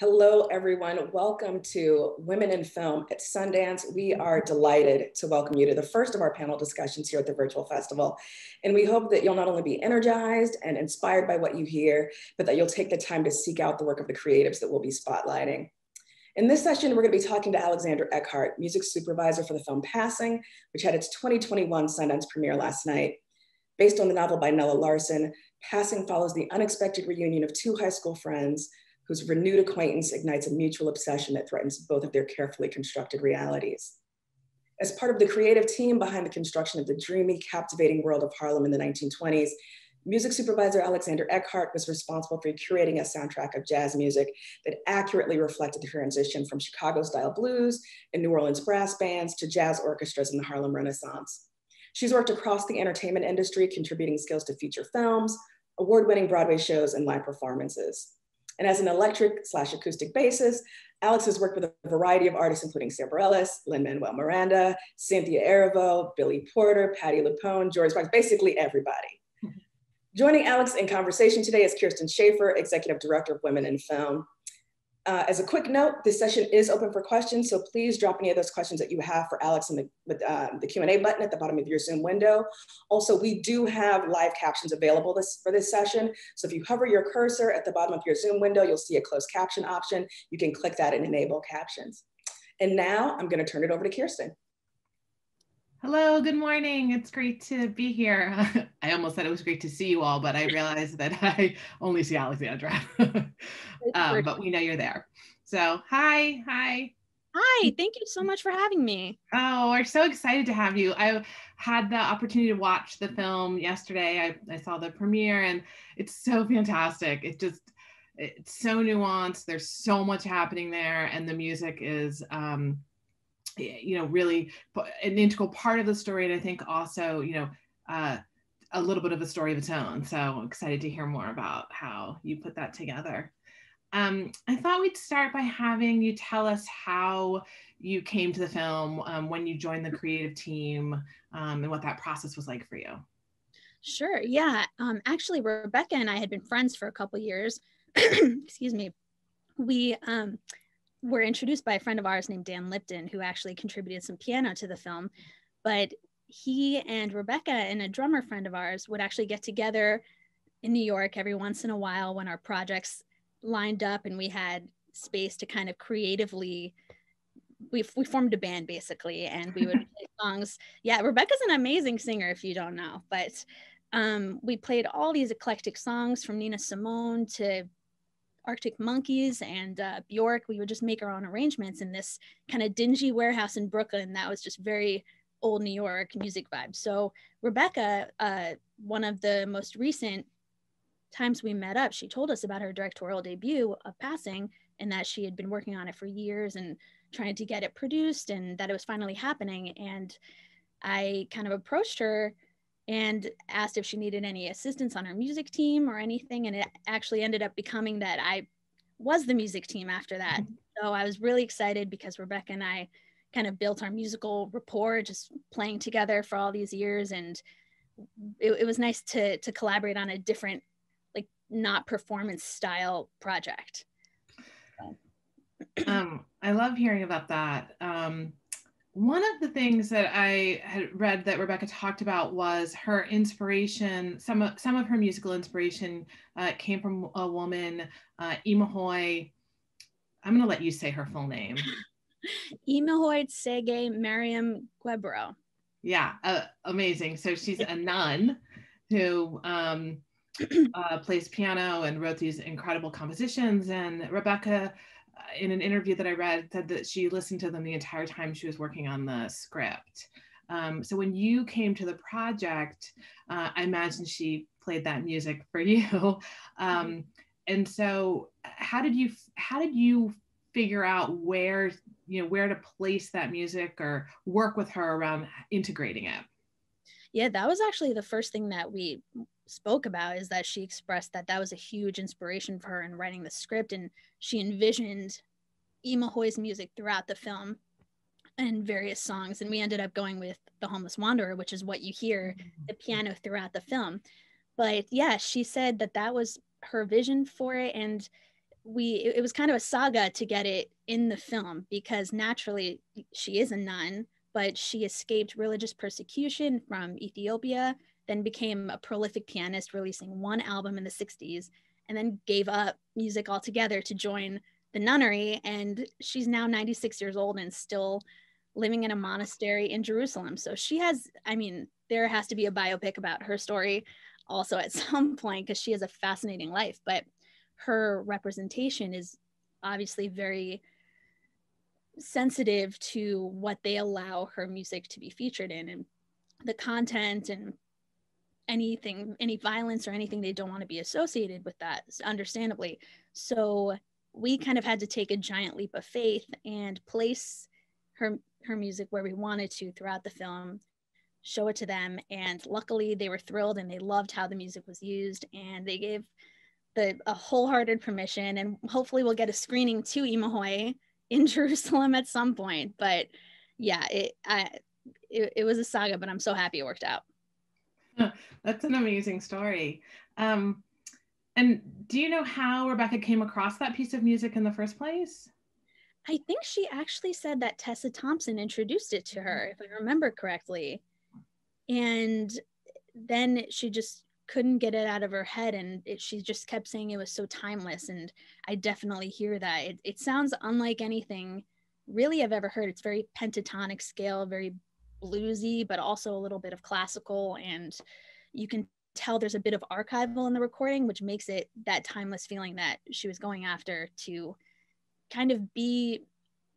Hello, everyone. Welcome to Women in Film at Sundance. We are delighted to welcome you to the first of our panel discussions here at the virtual festival. And we hope that you'll not only be energized and inspired by what you hear, but that you'll take the time to seek out the work of the creatives that we'll be spotlighting. In this session, we're going to be talking to Alexandra Eckhardt, music supervisor for the film Passing, which had its 2021 Sundance premiere last night. Based on the novel by Nella Larsen, Passing follows the unexpected reunion of two high school friends whose renewed acquaintance ignites a mutual obsession that threatens both of their carefully constructed realities. As part of the creative team behind the construction of the dreamy, captivating world of Harlem in the 1920s, music supervisor Alexandra Eckhardt was responsible for curating a soundtrack of jazz music that accurately reflected the transition from Chicago-style blues and New Orleans brass bands to jazz orchestras in the Harlem Renaissance. She's worked across the entertainment industry, contributing skills to feature films, award-winning Broadway shows, and live performances. And as an electric/acoustic bassist, Alex has worked with a variety of artists, including Sara Bareilles, Lin-Manuel Miranda, Cynthia Erivo, Billy Porter, Patti LuPone, George Box, basically everybody. Joining Alex in conversation today is Kirsten Schaefer, Executive Director of Women in Film. As a quick note, this session is open for questions, so please drop any of those questions that you have for Alex in the Q&A button at the bottom of your Zoom window. Also, we do have live captions available for this session, so if you hover your cursor at the bottom of your Zoom window, you'll see a closed caption option. You can click that and enable captions. And now I'm going to turn it over to Kirsten. Hello, good morning. It's great to be here. I almost said it was great to see you all, but I realized that I only see Alexandra. But we know you're there. So hi. Hi, thank you so much for having me. Oh, we're so excited to have you. I had the opportunity to watch the film yesterday. I saw the premiere and it's so fantastic. It's so nuanced. There's so much happening there and the music is, you know, really an integral part of the story. And I think also, you know, a little bit of a story of its own. So I'm excited to hear more about how you put that together. I thought we'd start by having you tell us how you came to the film, when you joined the creative team, and what that process was like for you. Sure, yeah. Actually, Rebecca and I had been friends for a couple years. Excuse me. We were introduced by a friend of ours named Dan Lipton, who actually contributed some piano to the film. But he and Rebecca and a drummer friend of ours would actually get together in New York every once in a while when our projects lined up and we had space to kind of creatively, we formed a band basically, and we would play songs. Yeah, Rebecca's an amazing singer if you don't know, but we played all these eclectic songs from Nina Simone to Arctic Monkeys and Bjork. We would just make our own arrangements in this kind of dingy warehouse in Brooklyn that was just very old New York music vibe. So Rebecca, one of the most recent times we met up, she told us about her directorial debut of Passing and that she had been working on it for years and trying to get it produced and that it was finally happening. And I kind of approached her and asked if she needed any assistance on her music team or anything. And it actually ended up becoming that I was the music team after that. So I was really excited because Rebecca and I kind of built our musical rapport just playing together for all these years. And it was nice to collaborate on a different, like, not performance style project. I love hearing about that. One of the things that I had read that Rebecca talked about was her inspiration, some of her musical inspiration came from a woman, Emahoy. I'm going to let you say her full name. Emahoy Tsege Mariam Guebro. Yeah, amazing. So she's a nun who plays piano and wrote these incredible compositions. And Rebecca, in an interview that I read, said that she listened to them the entire time she was working on the script. So when you came to the project, I imagine she played that music for you. And so how did you figure out where to place that music or work with her around integrating it? Yeah, that was actually the first thing that we spoke about, is that she expressed that was a huge inspiration for her in writing the script, and she envisioned Emahoy's music throughout the film and various songs. And we ended up going with The Homeless Wanderer, which is what you hear the piano throughout the film. But yeah, she said that was her vision for it. And it was kind of a saga to get it in the film, because naturally she is a nun, but she escaped religious persecution from Ethiopia, then became a prolific pianist, releasing one album in the 60s, and then gave up music altogether to join the nunnery. And she's now 96 years old and still living in a monastery in Jerusalem. So she has, I mean, there has to be a biopic about her story also at some point, because she has a fascinating life, but her representation is obviously very sensitive to what they allow her music to be featured in, and the content and anything, any violence or anything they don't want to be associated with that, understandably. So we kind of had to take a giant leap of faith and place her music where we wanted to throughout the film, show it to them. And luckily they were thrilled and they loved how the music was used, and they gave a wholehearted permission. And hopefully we'll get a screening to Emahoy in Jerusalem at some point. But yeah, it was a saga, but I'm so happy it worked out. That's an amazing story. And do you know how Rebecca came across that piece of music in the first place? I think she actually said that Tessa Thompson introduced it to her, if I remember correctly. And then she just couldn't get it out of her head, and she just kept saying it was so timeless. And I definitely hear that. It sounds unlike anything really I've ever heard. It's very pentatonic scale, very bluesy, but also a little bit of classical. And you can tell there's a bit of archival in the recording, which makes it that timeless feeling that she was going after, to kind of be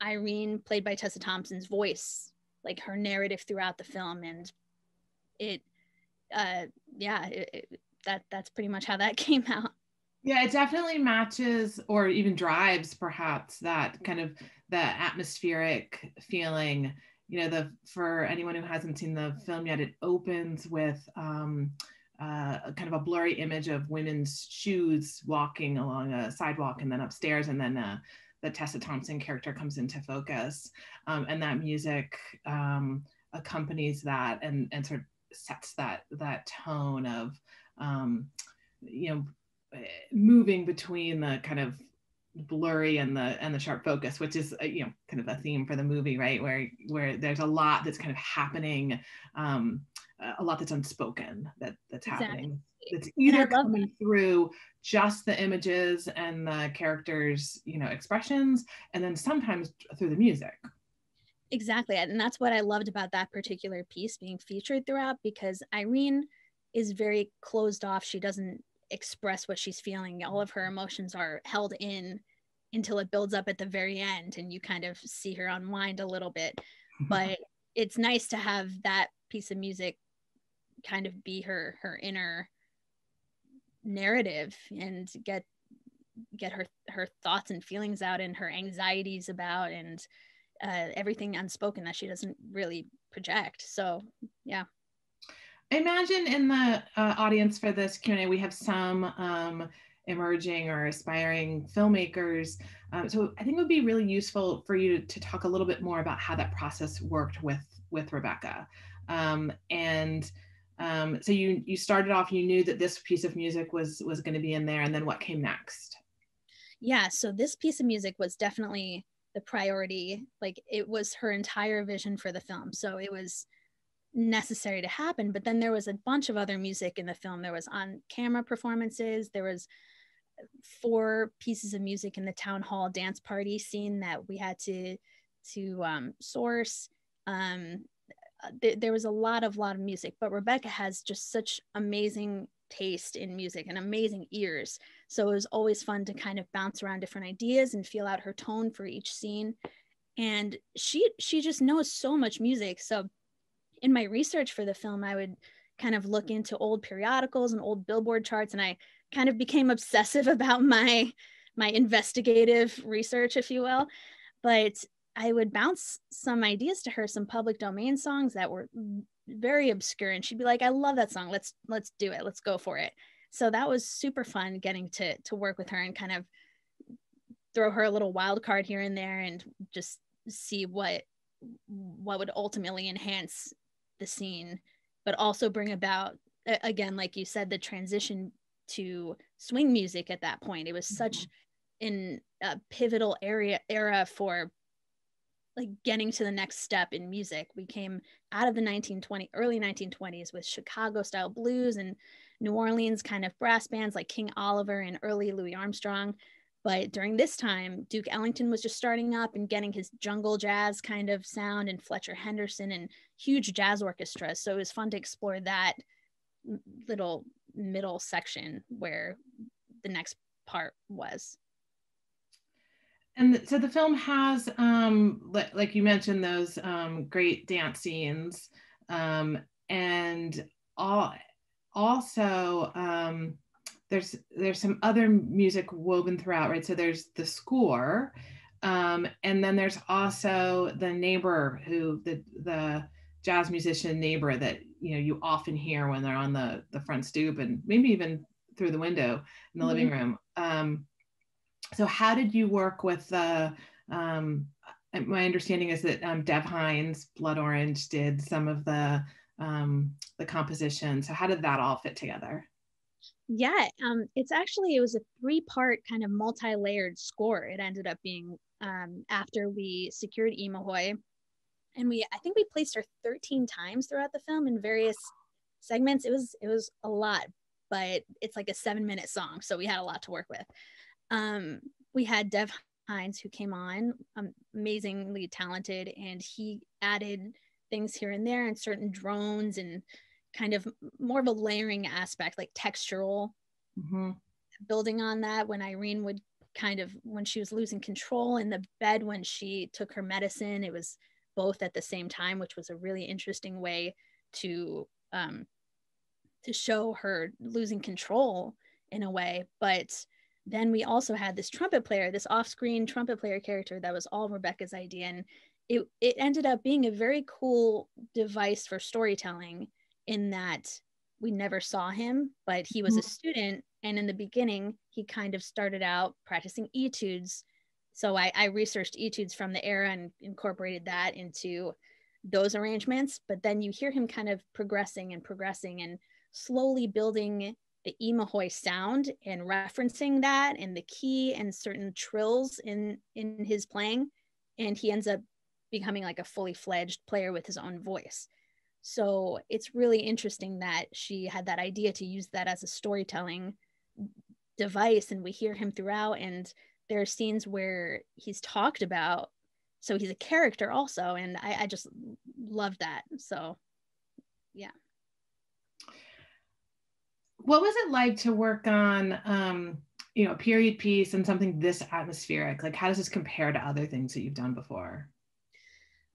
Irene, played by Tessa Thompson's voice, like her narrative throughout the film. And that's pretty much how that came out. Yeah, it definitely matches, or even drives perhaps, that kind of the atmospheric feeling. You know, for anyone who hasn't seen the film yet, it opens with kind of a blurry image of women's shoes walking along a sidewalk and then upstairs, and then the Tessa Thompson character comes into focus, and that music accompanies that and sort of sets that tone of moving between the kind of blurry and the sharp focus, which is kind of a theme for the movie, right? Where there's a lot that's kind of happening, a lot that's unspoken that's exactly. Happening. It's either coming through just the images and the characters, expressions, and then sometimes through the music. Exactly. And that's what I loved about that particular piece being featured throughout, because Irene is very closed off. She doesn't express what she's feeling. All of her emotions are held in until it builds up at the very end, and you kind of see her unwind a little bit. But it's nice to have that piece of music kind of be her inner narrative, and get her thoughts and feelings out, and her anxieties about, and everything unspoken that she doesn't really project. So yeah, I imagine in the audience for this Q&A we have some emerging or aspiring filmmakers, so I think it would be really useful for you to talk a little bit more about how that process worked with Rebecca. So you started off, you knew that this piece of music was going to be in there, and then what came next? Yeah, so this piece of music was definitely the priority. Like, it was her entire vision for the film, so it was necessary to happen. But then there was a bunch of other music in the film. There was on-camera performances, there was 4 pieces of music in the town hall dance party scene that we had to source. There was a lot of music, but Rebecca has just such amazing taste in music and amazing ears. So it was always fun to kind of bounce around different ideas and feel out her tone for each scene. And she just knows so much music. So in my research for the film, I would kind of look into old periodicals and old Billboard charts, and I kind of became obsessive about my investigative research, if you will. But I would bounce some ideas to her, some public domain songs that were very obscure, and she'd be like, I love that song, let's do it, let's go for it. So that was super fun, getting to work with her and kind of throw her a little wild card here and there, and just see what would ultimately enhance the scene, but also bring about, again, like you said, the transition to swing music at that point. It was such in a pivotal era for like getting to the next step in music. We came out of the early 1920s with Chicago style blues and New Orleans kind of brass bands like King Oliver and early Louis Armstrong. But during this time, Duke Ellington was just starting up and getting his jungle jazz kind of sound, and Fletcher Henderson and huge jazz orchestras. So it was fun to explore that little middle section where the next part was. And so the film has, like you mentioned, those great dance scenes, and also there's some other music woven throughout, right? So there's the score, and then there's also the neighbor, who the jazz musician neighbor that you often hear when they're on the front stoop and maybe even through the window in the living room. So how did you work with my understanding is that Dev Hines, Blood Orange, did some of the composition. So how did that all fit together? Yeah, it was a three-part kind of multi-layered score. It ended up being after we secured Emahoy, and I think we placed her 13 times throughout the film in various segments. It was a lot, but it's like a 7-minute song, so we had a lot to work with. We had Dev Hines, who came on, amazingly talented, and he added things here and there and certain drones and kind of more of a layering aspect, like textural, building on that. When Irene would when she was losing control in the bed, when she took her medicine, it was both at the same time, which was a really interesting way to show her losing control in a way. But then we also had this trumpet player, this off-screen trumpet player character that was all Rebecca's idea. And it ended up being a very cool device for storytelling, in that we never saw him, but he was a student. And in the beginning, he kind of started out practicing etudes. So I researched etudes from the era and incorporated that into those arrangements. But then you hear him kind of progressing and slowly building the Emahoy sound and referencing that and the key and certain trills in his playing. And he ends up becoming like a fully fledged player with his own voice. So it's really interesting that she had that idea to use that as a storytelling device. And we hear him throughout, and there are scenes where he's talked about. So he's a character also. And I just love that. So, yeah. What was it like to work on, a period piece and something this atmospheric? Like, how does this compare to other things that you've done before?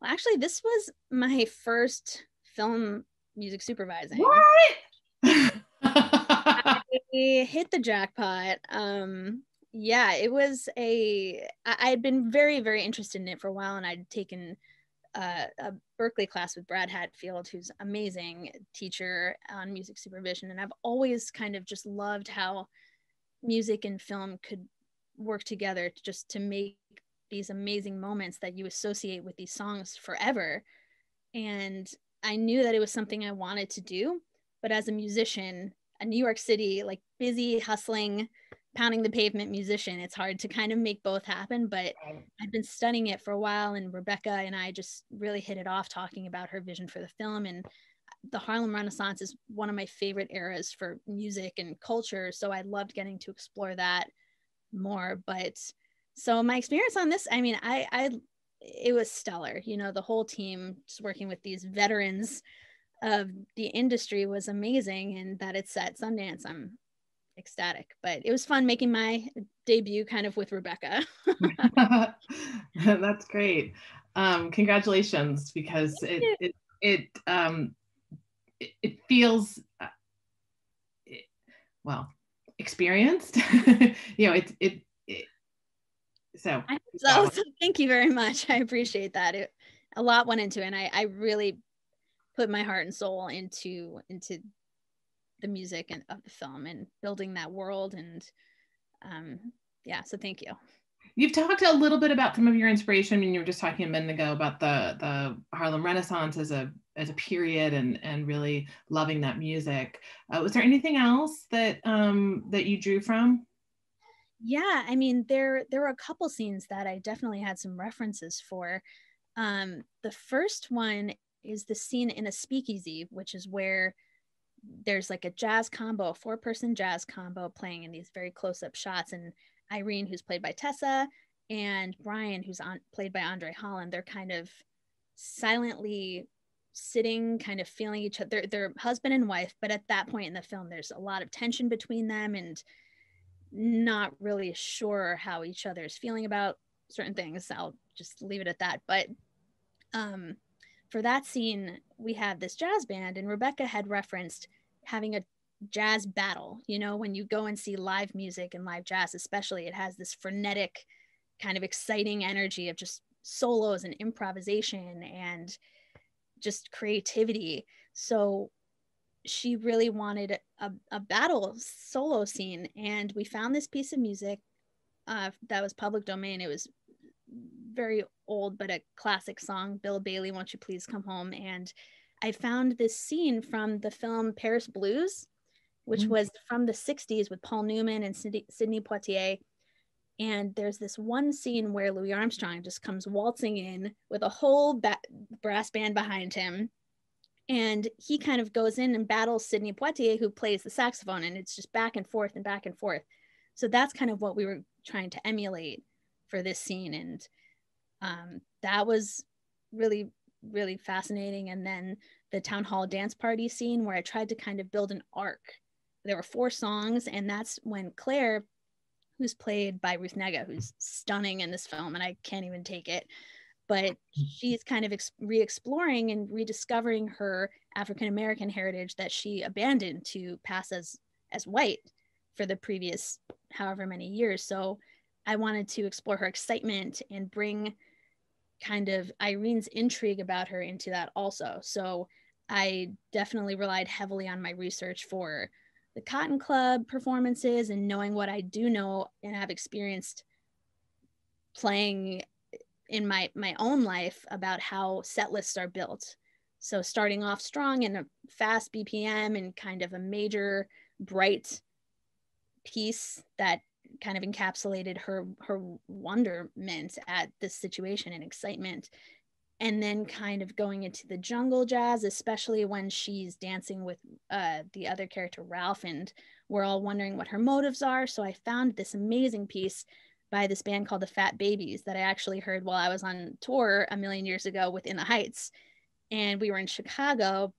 Well, actually, this was my first film music supervising. What? I hit the jackpot. Yeah, it was I had been very, very interested in it for a while, and I'd taken a Berkeley class with Brad Hatfield, who's amazing teacher on music supervision. And I've always kind of just loved how music and film could work together just to make these amazing moments that you associate with these songs forever. And I knew that it was something I wanted to do, but as a musician, a New York City, like busy, hustling, pounding the pavement musician, it's hard to kind of make both happen. But I've been studying it for a while, and Rebecca and I just really hit it off talking about her vision for the film. And the Harlem Renaissance is one of my favorite eras for music and culture, so I loved getting to explore that more. But so my experience on this, I mean, it was stellar. The whole team, just working with these veterans of the industry, was amazing. And that it's at Sundance, I'm ecstatic. But it was fun making my debut kind of with Rebecca. That's great. Congratulations, because it feels well experienced. So thank you very much. I appreciate that. A lot went into it, and I really put my heart and soul into the music and of the film and building that world. And yeah, so thank you. You've talked a little bit about some of your inspiration, and you were just talking a minute ago about the Harlem Renaissance as a period, and really loving that music. Was there anything else that you drew from? Yeah, I mean, there were a couple scenes that I definitely had some references for. The first one is the scene in a speakeasy, which is where there's like a jazz combo, a four-person jazz combo playing in these very close-up shots. And Irene, who's played by Tessa, and Brian, who's played by Andre Holland, they're kind of silently sitting, kind of feeling each other. They're husband and wife, but at that point in the film, there's a lot of tension between them and not really sure how each other is feeling about certain things. I'll just leave it at that. But for that scene, we had this jazz band, and Rebecca had referenced having a jazz battle. You know, when you go and see live music and live jazz, especially, it has this frenetic kind of exciting energy of just solos and improvisation and just creativity. So she really wanted a battle solo scene. And we found this piece of music that was public domain. It was very old, but a classic song, Bill Bailey, Won't You Please Come Home? And I found this scene from the film Paris Blues, which was from the 60s with Paul Newman and Sidney Poitier. And there's this one scene where Louis Armstrong just comes waltzing in with a whole brass band behind him. And he kind of goes in and battles Sidney Poitier, who plays the saxophone, and it's just back and forth and back and forth. So that's kind of what we were trying to emulate for this scene. And that was really, really fascinating. And then the town hall dance party scene, where I tried to kind of build an arc. There were four songs, and that's when Claire, who's played by Ruth Negga, who's stunning in this film, and I can't even take it, but she's kind of re-exploring and rediscovering her African-American heritage that she abandoned to pass as white for the previous however many years. So I wanted to explore her excitement and bring kind of Irene's intrigue about her into that also. So I definitely relied heavily on my research for the Cotton Club performances and knowing what I do know and have experienced playing in my own life about how set lists are built. So starting off strong in a fast BPM and kind of a major bright piece that kind of encapsulated her wonderment at this situation and excitement. And then kind of going into the jungle jazz, especially when she's dancing with the other character, Ralph, and we're all wondering what her motives are. So I found this amazing piece by this band called the Fat Babies that I actually heard while I was on tour a million years ago with In the Heights. And we were in Chicago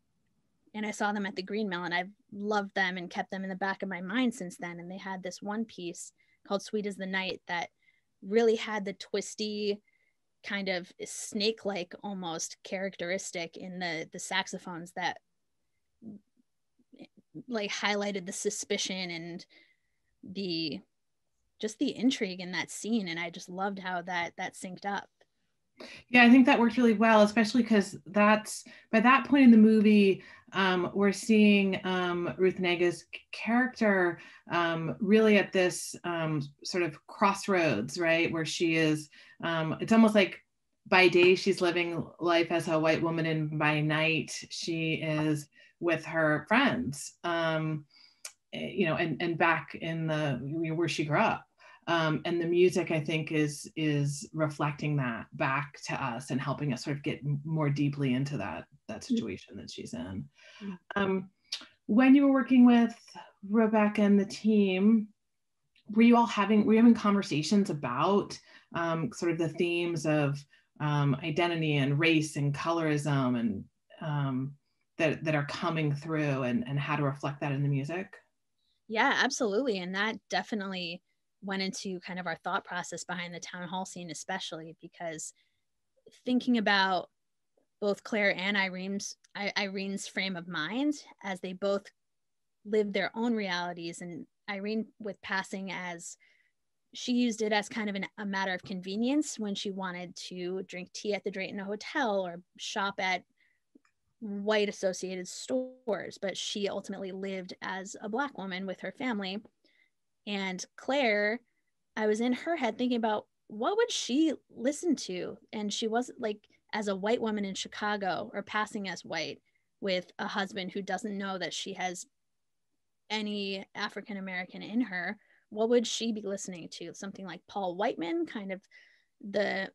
and I saw them at the Green Mill, and I've loved them and kept them in the back of my mind since then. And they had this one piece called Sweet as the Night that really had the twisty kind of snake-like almost characteristic in the saxophones that like highlighted the suspicion and the intrigue in that scene. And I just loved how that synced up. Yeah, I think that worked really well, especially because by that point in the movie, we're seeing Ruth Negga's character really at this sort of crossroads, right? Where she is, it's almost like by day she's living life as a white woman, and by night she is with her friends, you know, and back in where she grew up. And the music, I think, is reflecting that back to us and helping us sort of get more deeply into that situation that she's in. When you were working with Rebecca and the team, were you having conversations about sort of the themes of identity and race and colorism and that are coming through and how to reflect that in the music? Yeah, absolutely. And that definitely went into kind of our thought process behind the town hall scene, especially because thinking about both Claire and Irene's frame of mind as they both lived their own realities, and Irene with passing as she used it as kind of a matter of convenience when she wanted to drink tea at the Drayton Hotel or shop at white associated stores, but she ultimately lived as a Black woman with her family. And Claire, I was in her head thinking about what would she listen to? And she wasn't like as a white woman in Chicago or passing as white with a husband who doesn't know that she has any African American in her. what would she be listening to? Something like Paul Whiteman, kind of the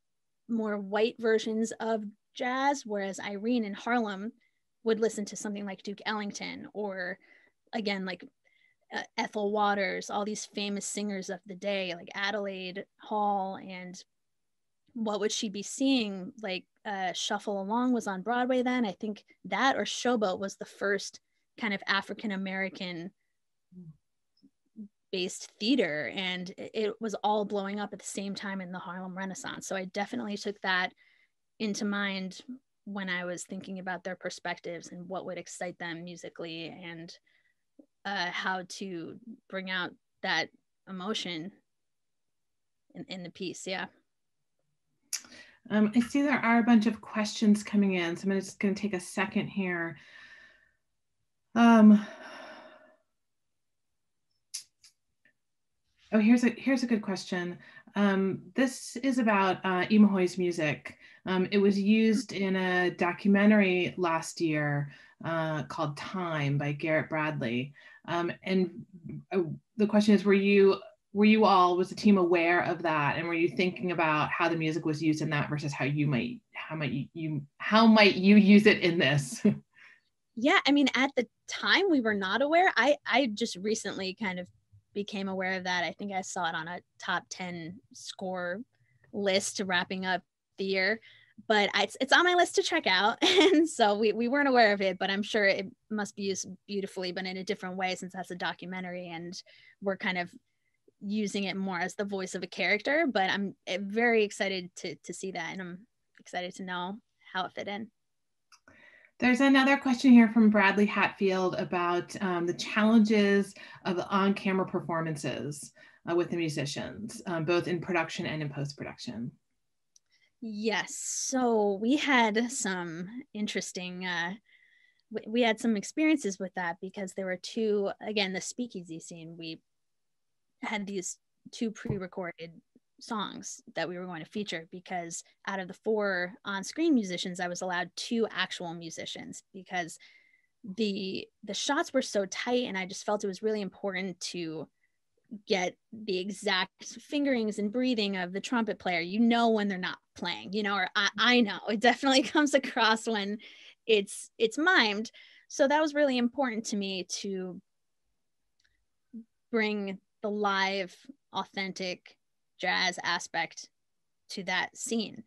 more white versions of jazz, whereas Irene in Harlem would listen to something like Duke Ellington, or again, like Ethel Waters, all these famous singers of the day, like Adelaide Hall. And what would she be seeing? Like Shuffle Along was on Broadway then. I think that, or Showboat, was the first kind of African-American based theater, and it was all blowing up at the same time in the Harlem Renaissance. So I definitely took that into mind when I was thinking about their perspectives and what would excite them musically, and how to bring out that emotion in the piece. Yeah. I see there are a bunch of questions coming in, so I'm just going to take a second here. Oh, here's a good question. This is about Emahoy's music. It was used in a documentary last year called Time by Garrett Bradley. The question is, was the team aware of that, and were you thinking about how the music was used in that versus how might you use it in this? Yeah, I mean, at the time we were not aware. I just recently kind of became aware of that. I think I saw it on a top 10 score list wrapping up the year, but it's on my list to check out. And so we weren't aware of it, but I'm sure it must be used beautifully, but in a different way, since that's a documentary and we're kind of using it more as the voice of a character. But I'm very excited to see that, and I'm excited to know how it fit in. There's another question here from Bradley Hatfield about the challenges of on-camera performances with the musicians, both in production and in post-production. Yes, so we had some interesting, we had some experiences with that, because there were two, again, the speakeasy scene, we had these two pre-recorded songs that we were going to feature, because out of the four on-screen musicians, I was allowed two actual musicians, because the shots were so tight, and I just felt it was really important to get the exact fingerings and breathing of the trumpet player, when they're not playing, or I know it definitely comes across when it's mimed. So that was really important to me, to bring the live, authentic jazz aspect to that scene.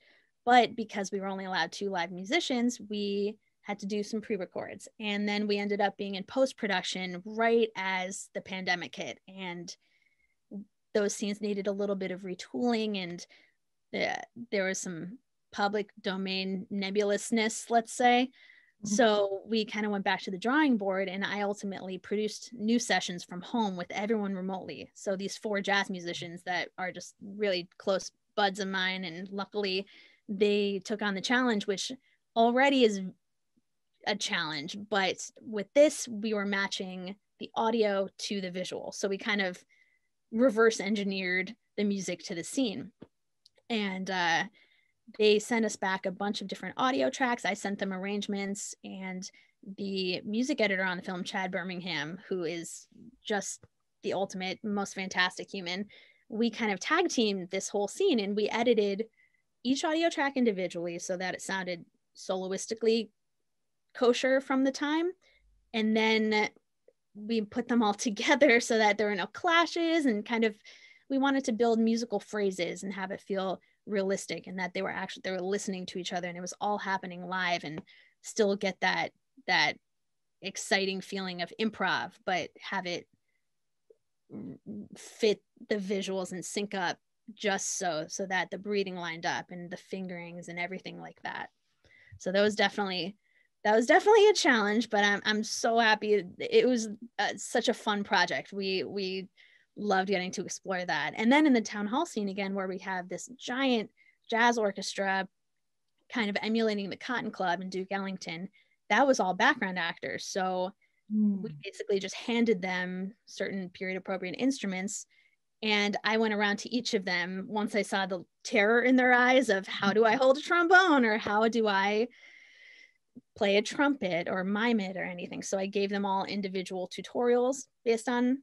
But because we were only allowed two live musicians, we had to do some pre-records, and then we ended up being in post-production right as the pandemic hit, and those scenes needed a little bit of retooling, and there was some public domain nebulousness, let's say. So we kind of went back to the drawing board, and I ultimately produced new sessions from home with everyone remotely. So these four jazz musicians that are just really close buds of mine, and luckily they took on the challenge, which already is a challenge, but with this, we were matching the audio to the visual. So we kind of reverse engineered the music to the scene. And they sent us back a bunch of different audio tracks. I sent them arrangements, and the music editor on the film, Chad Birmingham, who is just the ultimate, most fantastic human, we kind of tag teamed this whole scene, and we edited each audio track individually so that it sounded soloistically kosher from the time. And then we put them all together so that there were no clashes, and kind of, we wanted to build musical phrases and have it feel realistic, and that they were listening to each other, and it was all happening live, and still get that exciting feeling of improv, but have it fit the visuals and sync up just so that the breathing lined up and the fingerings and everything like that. So that was definitely a challenge, but I'm so happy. It was such a fun project. We loved getting to explore that. And then in the town hall scene, again, where we have this giant jazz orchestra kind of emulating the Cotton Club and Duke Ellington, that was all background actors. So we basically just handed them certain period appropriate instruments. And I went around to each of them once I saw the terror in their eyes of, how do I hold a trombone, or how do I play a trumpet or mime it or anything. So I gave them all individual tutorials based on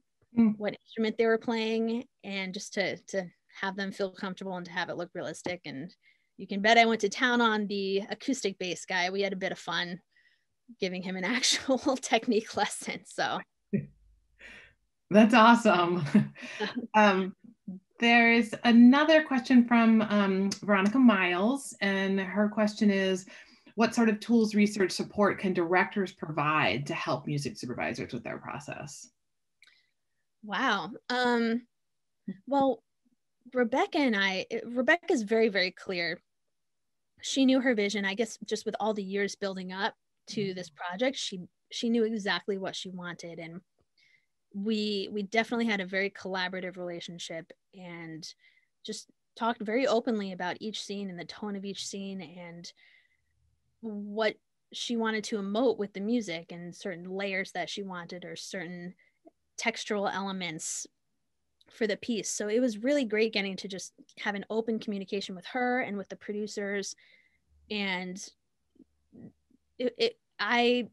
what instrument they were playing, and just to have them feel comfortable and to have it look realistic. And you can bet I went to town on the acoustic bass guy. We had a bit of fun giving him an actual technique lesson. So that's awesome. There is another question from Veronica Miles, and her question is, what sort of tools, research, support can directors provide to help music supervisors with their process? Wow. Well, Rebecca's very, very clear. She knew her vision. I guess just with all the years building up to this project, she knew exactly what she wanted. And we definitely had a very collaborative relationship and just talked very openly about each scene and the tone of each scene and what she wanted to emote with the music and certain layers that she wanted or certain textural elements for the piece. So it was really great getting to just have an open communication with her and with the producers. And I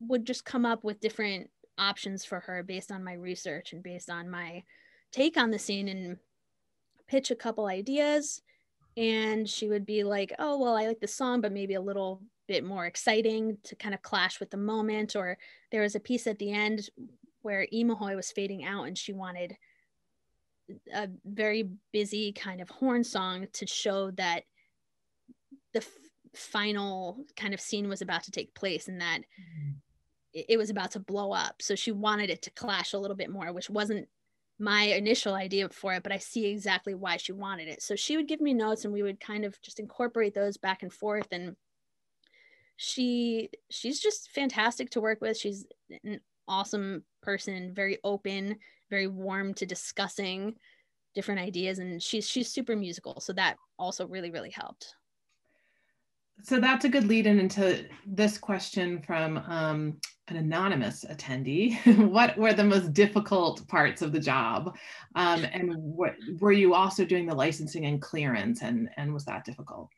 would just come up with different options for her based on my research and based on my take on the scene and pitch a couple ideas. And she would be like, oh, well, I like the song, but maybe a little bit more exciting to kind of clash with the moment. Or there was a piece at the end where Emahoy was fading out and she wanted a very busy kind of horn song to show that the final kind of scene was about to take place and that it was about to blow up. So she wanted it to clash a little bit more, which wasn't my initial idea for it, but I see exactly why she wanted it. So she would give me notes and we would kind of just incorporate those back and forth. And she's just fantastic to work with. She's an awesome person, very open, very warm to discussing different ideas, and she's super musical, so that also really, really helped. So that's a good lead-in into this question from an anonymous attendee. What were the most difficult parts of the job? And what were you also doing the licensing and clearance, and was that difficult?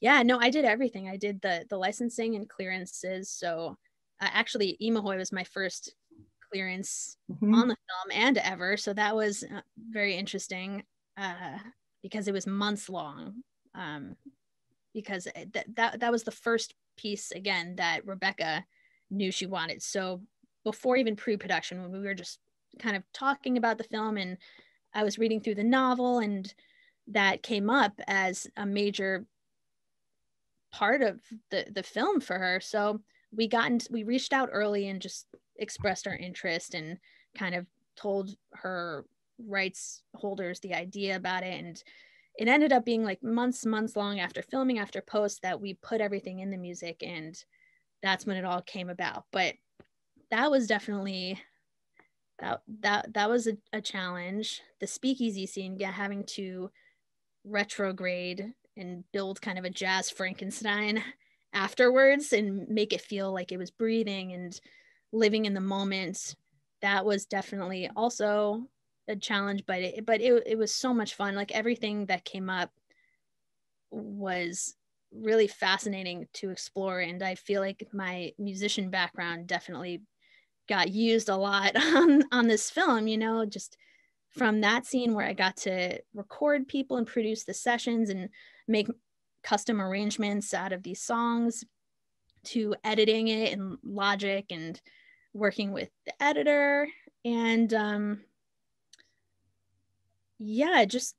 Yeah, no, I did everything. I did the licensing and clearances. So actually, Emahoy was my first clearance on the film and ever. So that was very interesting because it was months long. Because that was the first piece, again, that Rebecca knew she wanted. So before even pre-production, when we were just kind of talking about the film and I was reading through the novel, and that came up as a major part of the film for her. So we reached out early and just expressed our interest and kind of told her rights holders the idea about it. And it ended up being like months long after filming, after post, that we put everything in the music, and that's when it all came about. But that was definitely, that was a challenge. The speakeasy scene, yeah, having to retrograde and build kind of a jazz Frankenstein afterwards and make it feel like it was breathing and living in the moment. That was definitely also a challenge, but it was so much fun. Like, everything that came up was really fascinating to explore, and I feel like my musician background definitely got used a lot on this film, you know, just from that scene where I got to record people and produce the sessions and make custom arrangements out of these songs, to editing it in Logic and working with the editor. And yeah, just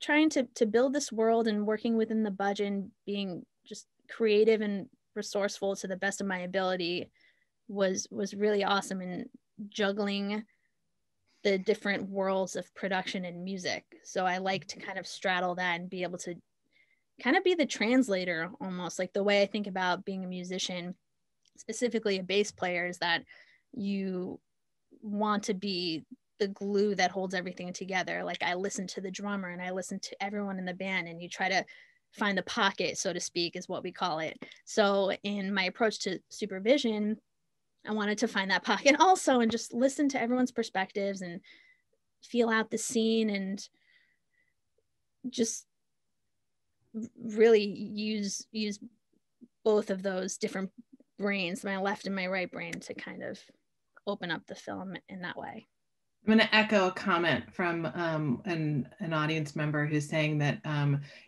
trying to build this world and working within the budget and being just creative and resourceful to the best of my ability was really awesome, and juggling the different worlds of production and music. So I like to kind of straddle that and be able to kind of be the translator, almost like the way I think about being a musician, specifically a bass player, is that you want to be the glue that holds everything together. Like, I listen to the drummer and I listen to everyone in the band, and you try to find the pocket, so to speak, is what we call it. So in my approach to supervision, I wanted to find that pocket also and just listen to everyone's perspectives and feel out the scene and just really use both of those different brains, my left and my right brain, to kind of open up the film in that way. I'm going to echo a comment from an audience member who's saying that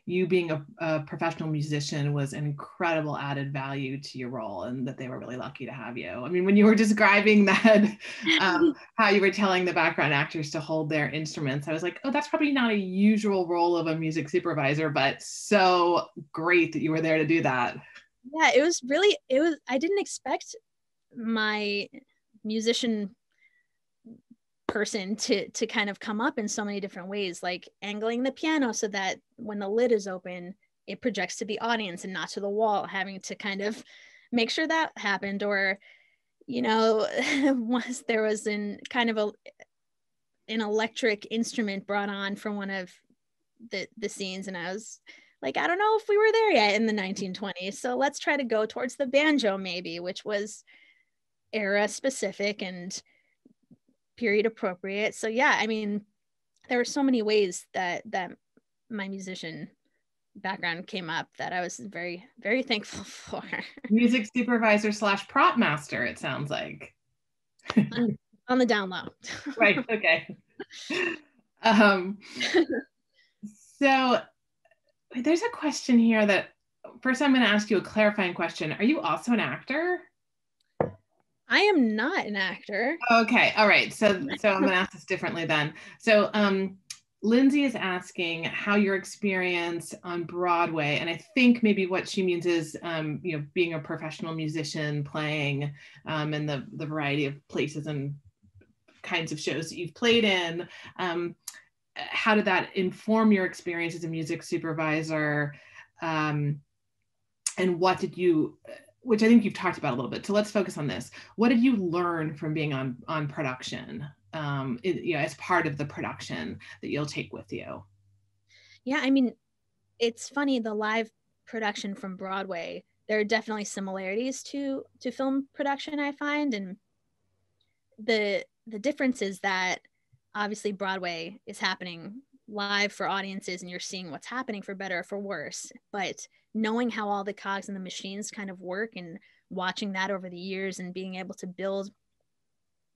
you being a professional musician was an incredible added value to your role, and that they were really lucky to have you. I mean, when you were describing that, how you were telling the background actors to hold their instruments, I was like, oh, that's probably not a usual role of a music supervisor, but so great that you were there to do that. Yeah, it was really, I didn't expect my musician person to kind of come up in so many different ways, like angling the piano so that when the lid is open, it projects to the audience and not to the wall, having to kind of make sure that happened. Or, you know, once there was an electric instrument brought on from one of the scenes, and I was like, I don't know if we were there yet in the 1920s, so let's try to go towards the banjo maybe, which was era specific and period appropriate. So yeah, I mean, there were so many ways that my musician background came up that I was very, very thankful for. Music supervisor / prop master, it sounds like. on the down low. Right, okay. So there's a question here that, first I'm going to ask you a clarifying question. Are you also an actor? I am not an actor. Okay, all right. So I'm gonna ask this differently then. So Lindsay is asking how your experience on Broadway, and I think maybe what she means is, you know, being a professional musician, playing in the variety of places and kinds of shows that you've played in. How did that inform your experience as a music supervisor? And what did you, which I think you've talked about a little bit. So let's focus on this. What did you learn from being on production, you know, as part of the production that you'll take with you? Yeah, I mean, it's funny, the live production from Broadway, there are definitely similarities to film production, I find. And the difference is that obviously Broadway is happening live for audiences and you're seeing what's happening for better or for worse, but knowing how all the cogs and the machines kind of work and watching that over the years and being able to build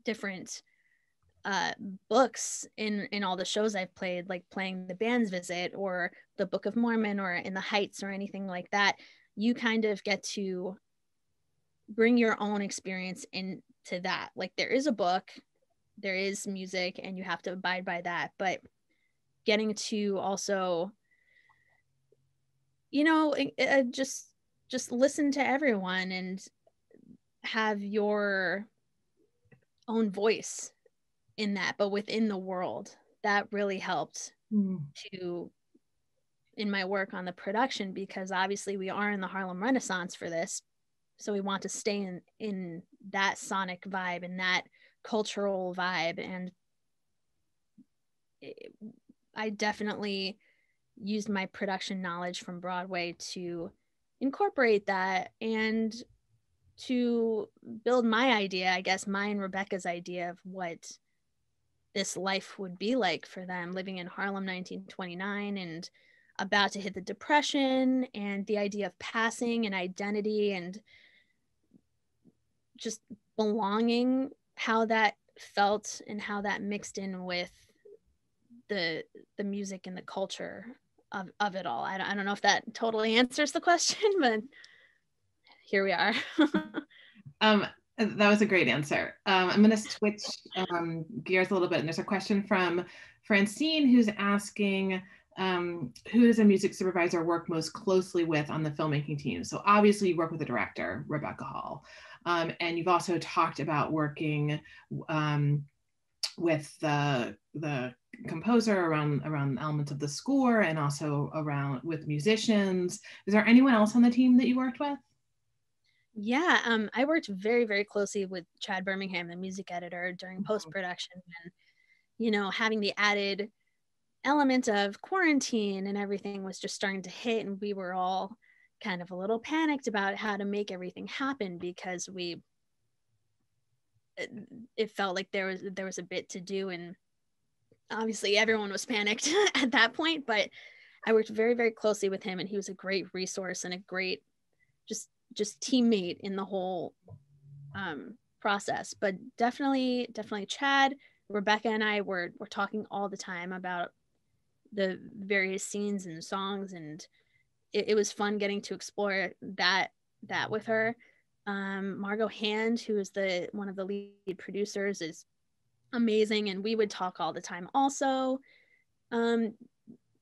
different books in all the shows I've played, like playing the band's visit or the Book of Mormon or In the Heights or anything like that, you kind of get to bring your own experience into that. Like there is a book, there is music, and you have to abide by that. But getting to also, you know, just listen to everyone and have your own voice in that, but within the world, that really helped in my work on the production, because obviously we are in the Harlem Renaissance for this. So we want to stay in that sonic vibe and that cultural vibe. And I definitely used my production knowledge from Broadway to incorporate that and to build my idea, I guess, my and Rebecca's idea of what this life would be like for them living in Harlem 1929 and about to hit the Depression, and the idea of passing and identity and just belonging, how that felt and how that mixed in with the music and the culture of it all. I don't know if that totally answers the question, but here we are. That was a great answer. I'm going to switch gears a little bit. And there's a question from Francine, who's asking, who does a music supervisor work most closely with on the filmmaking team? So obviously you work with the director, Rebecca Hall. And you've also talked about working with the composer around elements of the score, and also around with musicians. Is there anyone else on the team that you worked with? Yeah, I worked very, very closely with Chad Birmingham, the music editor, during post-production, and, you know, having the added element of quarantine and everything was just starting to hit, and we were all kind of a little panicked about how to make everything happen, because it felt like there was a bit to do, and obviously everyone was panicked at that point. But I worked very, very closely with him, and he was a great resource and a great just teammate in the whole process. But definitely Chad, Rebecca and I were talking all the time about the various scenes and songs, and it was fun getting to explore that with her. Margot Hand, who is one of the lead producers, is amazing, and we would talk all the time also.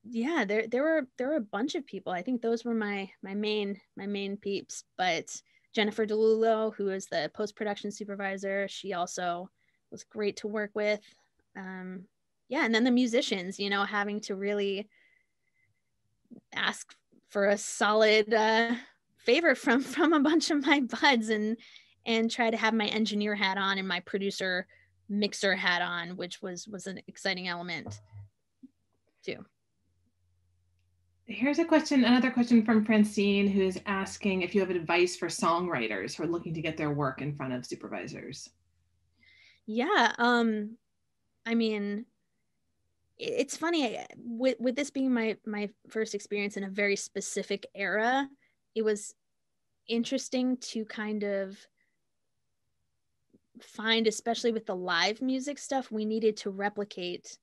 Yeah, there were a bunch of people. I think those were my main peeps. But Jennifer DeLulo, who is the post-production supervisor, she also was great to work with. Yeah, and then the musicians, you know, having to really ask for a solid favor from a bunch of my buds, and try to have my engineer hat on and my producer mixer hat on, which was an exciting element too. Here's another question from Francine, who is asking if you have advice for songwriters who are looking to get their work in front of supervisors. Yeah, I mean, it's funny, with this being my first experience in a very specific era, it was interesting to kind of find, especially with the live music stuff, we needed to replicate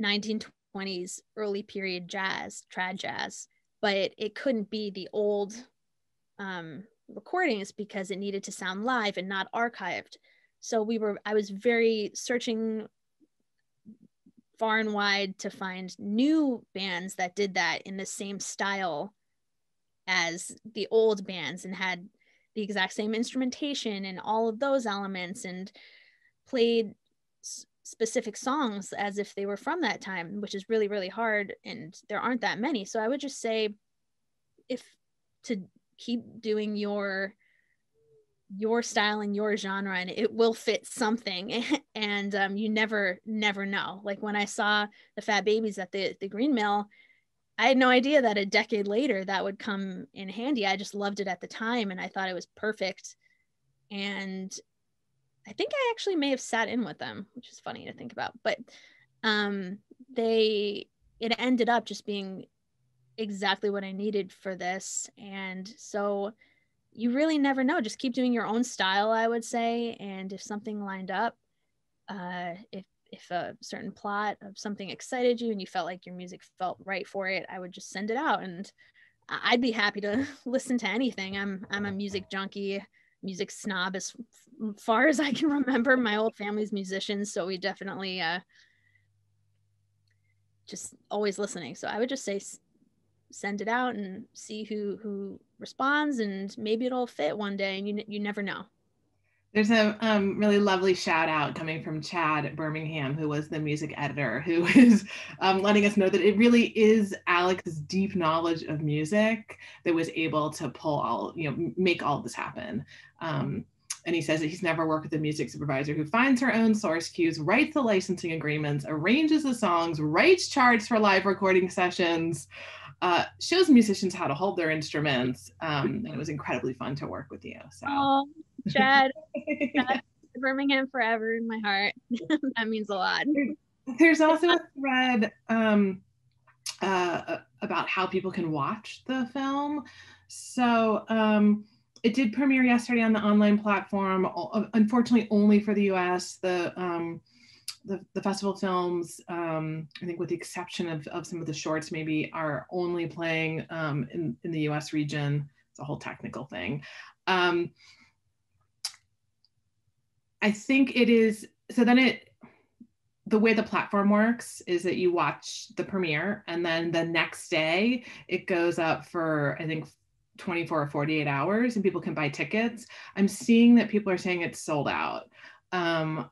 1920s early period jazz, trad jazz, but it couldn't be the old recordings because it needed to sound live and not archived. So I was very searching far and wide to find new bands that did that in the same style as the old bands and had the exact same instrumentation and all of those elements, and played specific songs as if they were from that time, which is really, really hard. And there aren't that many. So I would just say, to keep doing your style and your genre, and it will fit something. And you never know. Like when I saw the Fat Babies at the Green Mill, I had no idea that a decade later that would come in handy. I just loved it at the time, and I thought it was perfect. And I think I actually may have sat in with them, which is funny to think about, but it ended up just being exactly what I needed for this. And so you really never know. Just keep doing your own style, I would say. And if something lined up, if a certain plot of something excited you and you felt like your music felt right for it, I would just send it out, and I'd be happy to listen to anything. I'm a music junkie, music snob as far as I can remember. My old family's musicians, so we definitely just always listening. So I would just say send it out and see who responds, and maybe it'll fit one day, and you never know. There's a really lovely shout out coming from Chad Birmingham, who was the music editor, who is letting us know that it really is Alex's deep knowledge of music that was able to make all of this happen. And he says that he's never worked with a music supervisor who finds her own source cues, writes the licensing agreements, arranges the songs, writes charts for live recording sessions, shows musicians how to hold their instruments. And it was incredibly fun to work with you. So. Oh. Chad, yeah. Birmingham forever in my heart. That means a lot. There's also a thread about how people can watch the film. So it did premiere yesterday on the online platform, unfortunately only for the US. The festival films, I think with the exception of some of the shorts maybe, are only playing in the US region. It's a whole technical thing. I think it is, so then the way the platform works is that you watch the premiere, and then the next day it goes up for, I think, 24 or 48 hours, and people can buy tickets. I'm seeing that people are saying it's sold out.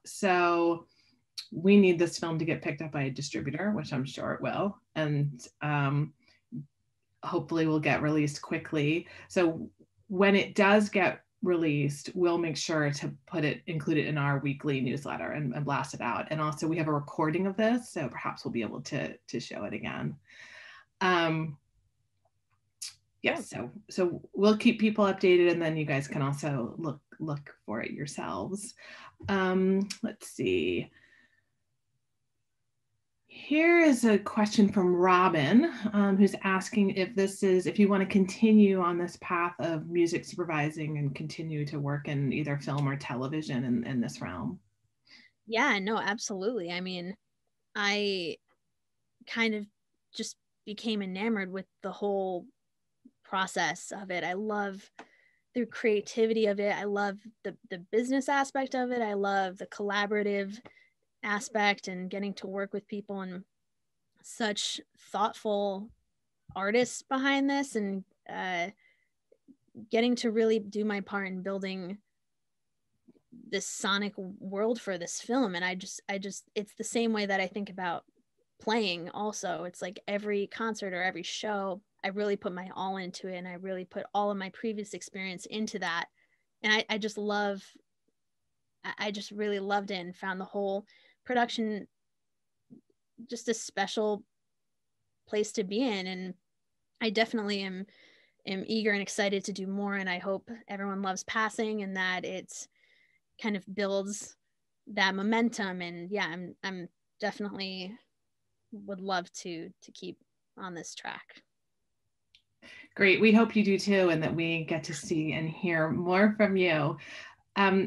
So we need this film to get picked up by a distributor, which I'm sure it will. And hopefully will get released quickly. So when it does get released, we'll make sure to include it in our weekly newsletter and blast it out. And also we have a recording of this, so perhaps we'll be able to show it again. Yes, yeah, so we'll keep people updated, and then you guys can also look for it yourselves. Let's see. Here is a question from Robin, who's asking if you want to continue on this path of music supervising and continue to work in either film or television in this realm. Yeah, no, absolutely. I mean, I kind of just became enamored with the whole process of it. I love the creativity of it. I love the business aspect of it. I love the collaborative aspect and getting to work with people and such thoughtful artists behind this, and getting to really do my part in building this sonic world for this film. And I just it's the same way that I think about playing also. It's like every concert or every show, I really put my all into it, and I really put all of my previous experience into that. And I just really loved it and found the whole production just a special place to be in. And I definitely am eager and excited to do more, and I hope everyone loves Passing and that it's kind of builds that momentum. And yeah, I'm definitely would love to keep on this track. Great. We hope you do too, and that we get to see and hear more from you.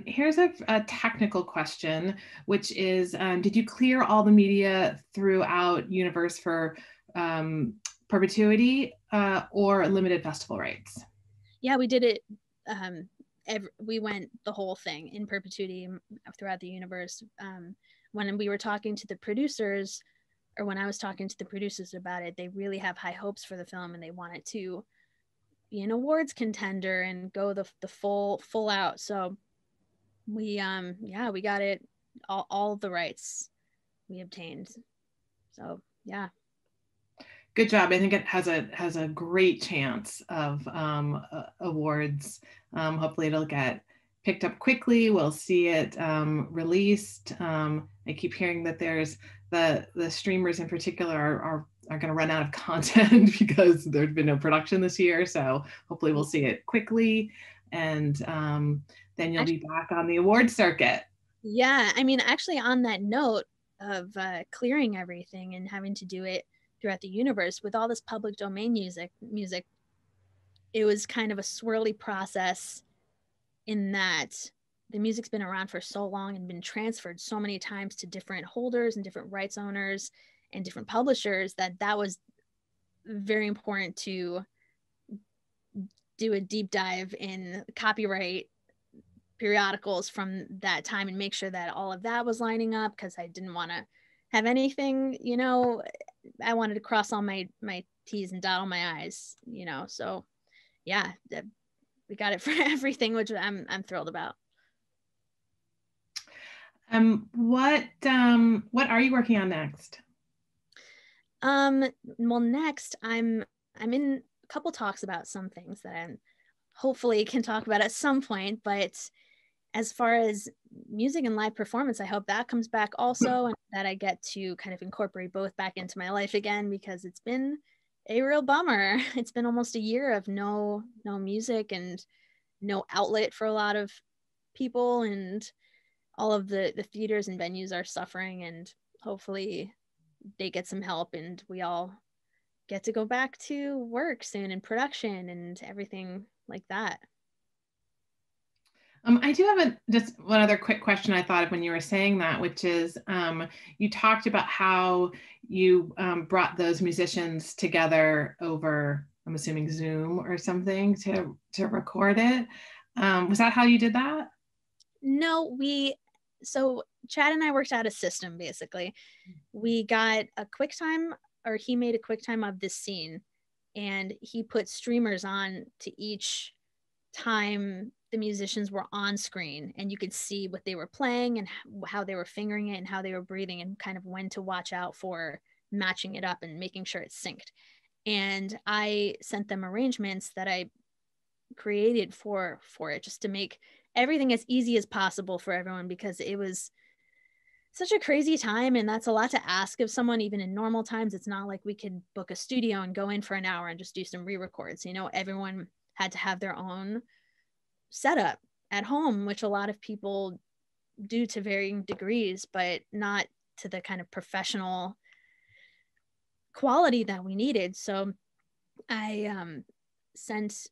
Here's a technical question, which is, did you clear all the media throughout Universe for perpetuity or limited festival rights? Yeah, we did it. We went the whole thing in perpetuity throughout the Universe. When we were talking to the producers, or when I was talking to the producers about it, they really have high hopes for the film, and they want it to be an awards contender and go the full out. So we yeah, we got it, all the rights we obtained. So yeah, good job. I think it has a great chance of awards. Hopefully it'll get picked up quickly. We'll see it released. I keep hearing that there's the streamers in particular are going to run out of content because there's been no production this year. So hopefully we'll see it quickly, and then you'll be back on the award circuit. Yeah, I mean, actually on that note of clearing everything and having to do it throughout the Universe with all this public domain music, it was kind of a swirly process in that the music's been around for so long and been transferred so many times to different holders and different rights owners and different publishers, that was very important to do a deep dive in copyright periodicals from that time and make sure that all of that was lining up, because I didn't want to have anything, you know, I wanted to cross all my T's and dot all my I's, you know. So yeah, we got it for everything, which I'm thrilled about. What are you working on next? Well, next I'm in a couple talks about some things that I hopefully can talk about at some point, but as far as music and live performance, I hope that comes back also, and that I get to kind of incorporate both back into my life again, because it's been a real bummer. It's been almost a year of no music and no outlet for a lot of people, and all of the theaters and venues are suffering, and hopefully they get some help and we all get to go back to work soon and production and everything like that. I do have just one other quick question I thought of when you were saying that, which is you talked about how you brought those musicians together over, I'm assuming Zoom or something, to record it. Was that how you did that? No, so Chad and I worked out a system, basically. We got a QuickTime, or he made a QuickTime of this scene, and he put streamers on to each time the musicians were on screen, and you could see what they were playing and how they were fingering it and how they were breathing and kind of when to watch out for matching it up and making sure it's synced. And I sent them arrangements that I created for it, just to make everything as easy as possible for everyone, because it was such a crazy time, and that's a lot to ask of someone. Even in normal times, it's not like we could book a studio and go in for an hour and just do some re-records, you know. Everyone had to have their own setup at home, which a lot of people do to varying degrees, but not to the kind of professional quality that we needed. So I sent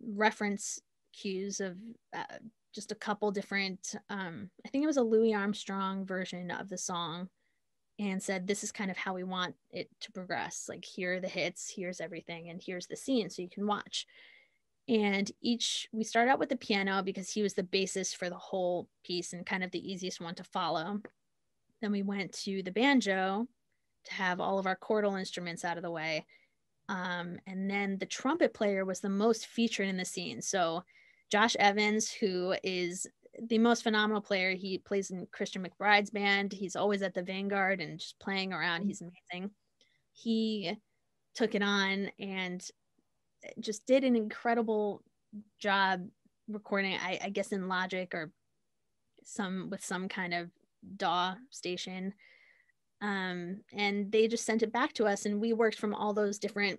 reference cues of just a couple different, I think it was a Louis Armstrong version of the song, and said, this is kind of how we want it to progress. Like, here are the hits, here's everything, and here's the scene so you can watch. And each, we start out with the piano because he was the basis for the whole piece and kind of the easiest one to follow. Then we went to the banjo to have all of our chordal instruments out of the way. And then the trumpet player was the most featured in the scene. So Josh Evans, who is the most phenomenal player, he plays in Christian McBride's band. He's always at the Vanguard and just playing around. He's amazing. He took it on and just did an incredible job recording, I guess in Logic or some kind of DAW station. And they just sent it back to us, and we worked from all those different,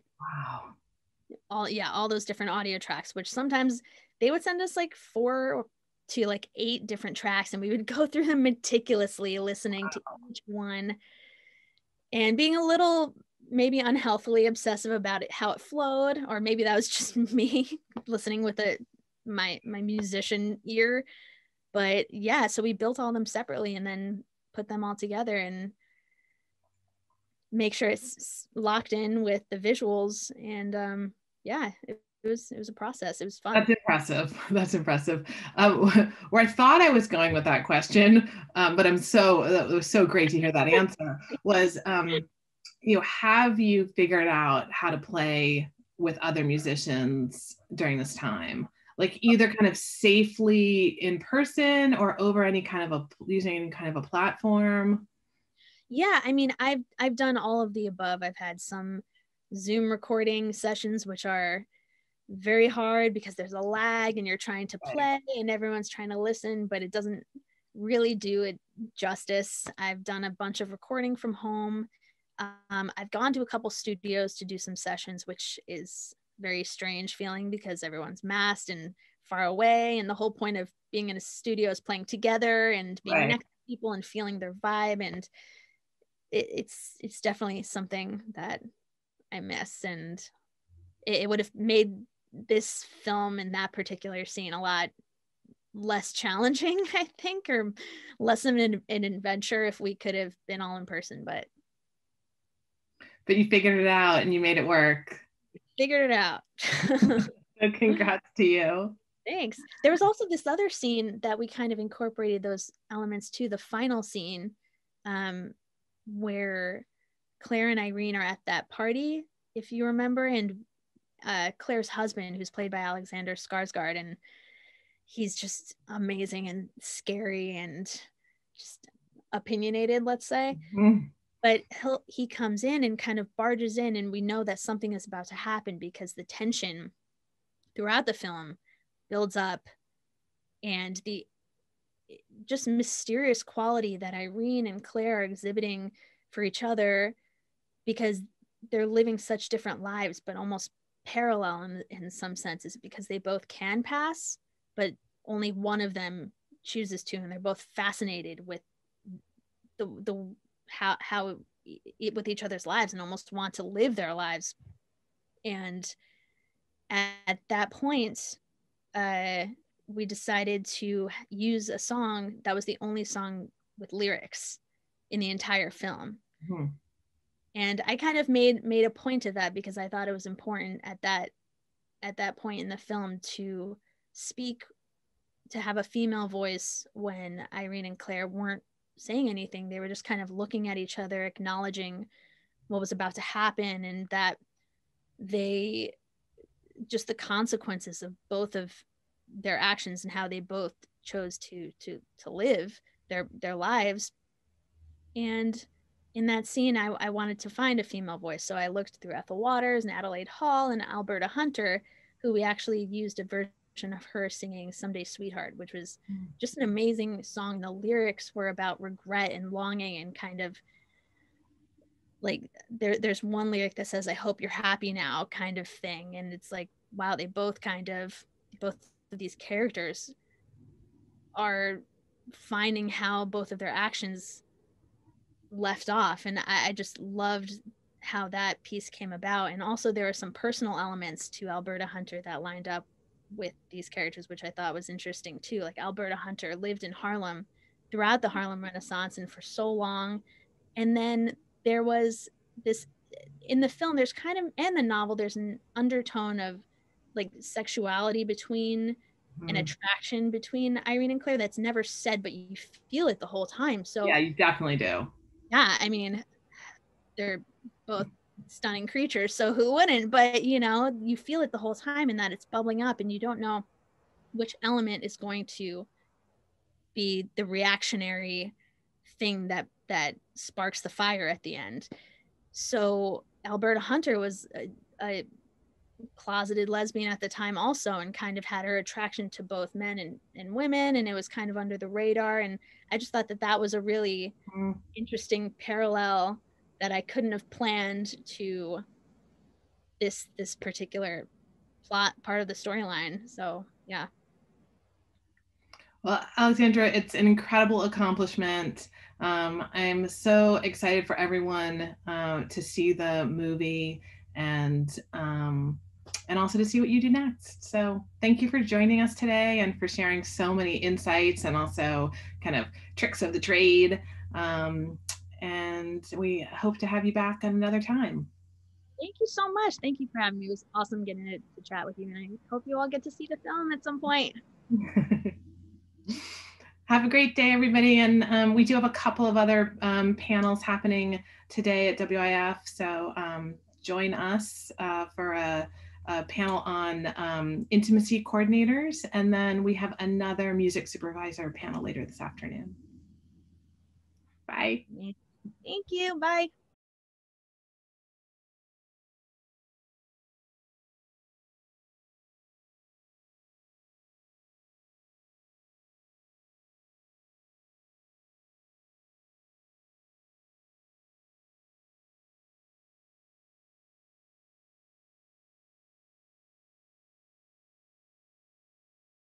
all those different audio tracks, which sometimes they would send us like 4 to 8 different tracks, and we would go through them meticulously, listening to each one and being a little maybe unhealthily obsessive about it, how it flowed, or maybe that was just me listening with my musician ear. But yeah, so we built all them separately and then put them all together and make sure it's locked in with the visuals. And yeah, it was a process. It was fun. That's impressive. That's impressive. Where I thought I was going with that question, but it was so great to hear that answer, was, you know, have you figured out how to play with other musicians during this time? Like either kind of safely in person or over any kind of using any kind of a platform? Yeah, I mean, I've done all of the above. I've had some Zoom recording sessions, which are very hard because there's a lag and you're trying to play and everyone's trying to listen, but it doesn't really do it justice. I've done a bunch of recording from home. I've gone to a couple studios to do some sessions, which is very strange feeling because everyone's masked and far away, and the whole point of being in a studio is playing together and being next to people and feeling their vibe, and it's definitely something that I miss, and it would have made this film and that particular scene a lot less challenging, I think, or less of an adventure if we could have been all in person, but you figured it out and you made it work. Figured it out. So congrats to you. Thanks. There was also this other scene that we kind of incorporated those elements to, the final scene, where Claire and Irene are at that party, if you remember, and Claire's husband, who's played by Alexander Skarsgård, and he's just amazing and scary and just opinionated, let's say. Mm-hmm. But he comes in and kind of barges in, and we know that something is about to happen because the tension throughout the film builds up, and the just mysterious quality that Irene and Claire are exhibiting for each other, because they're living such different lives, but almost parallel in some senses, because they both can pass, but only one of them chooses to, and they're both fascinated with how with each other's lives and almost want to live their lives. And at that point, we decided to use a song that was the only song with lyrics in the entire film. Mm-hmm. And I kind of made a point of that because I thought it was important at that point in the film to have a female voice when Irene and Claire weren't saying anything. They were just kind of looking at each other, acknowledging what was about to happen, and that just the consequences of both of their actions and how they both chose to live their lives. And in that scene, I wanted to find a female voice. So I looked through Ethel Waters and Adelaide Hall and Alberta Hunter, who we actually used a version of her singing Someday Sweetheart, which was just an amazing song. The lyrics were about regret and longing, and kind of like there's one lyric that says, "I hope you're happy now," kind of thing. And it's like, wow, they both both of these characters are finding how both of their actions left off. And I just loved how that piece came about. And also there were some personal elements to Alberta Hunter that lined up with these characters, which I thought was interesting too. Like Alberta Hunter lived in Harlem throughout the Harlem Renaissance and for so long. And then there was this, in the film, there's kind of, and the novel, there's an undertone of like sexuality between an attraction between Irene and Claire that's never said, but you feel it the whole time. So yeah, you definitely do. Yeah, I mean, they're both stunning creatures, so who wouldn't? But you know, you feel it the whole time, and that it's bubbling up, and you don't know which element is going to be the reactionary thing that sparks the fire at the end. So Alberta Hunter was a closeted lesbian at the time also, and kind of had her attraction to both men and women, and it was kind of under the radar. And I just thought that was a really interesting parallel that I couldn't have planned to this particular plot part of the storyline. So yeah. Well, Alexandra, it's an incredible accomplishment. I'm so excited for everyone to see the movie and also to see what you do next. So thank you for joining us today and for sharing so many insights and also kind of tricks of the trade. And we hope to have you back at another time. Thank you so much. Thank you for having me. It was awesome getting to chat with you, and I hope you all get to see the film at some point. Have a great day, everybody. And we do have a couple of other panels happening today at WIF. So join us for a panel on intimacy coordinators. And then we have another music supervisor panel later this afternoon. Bye. Thank you. Bye.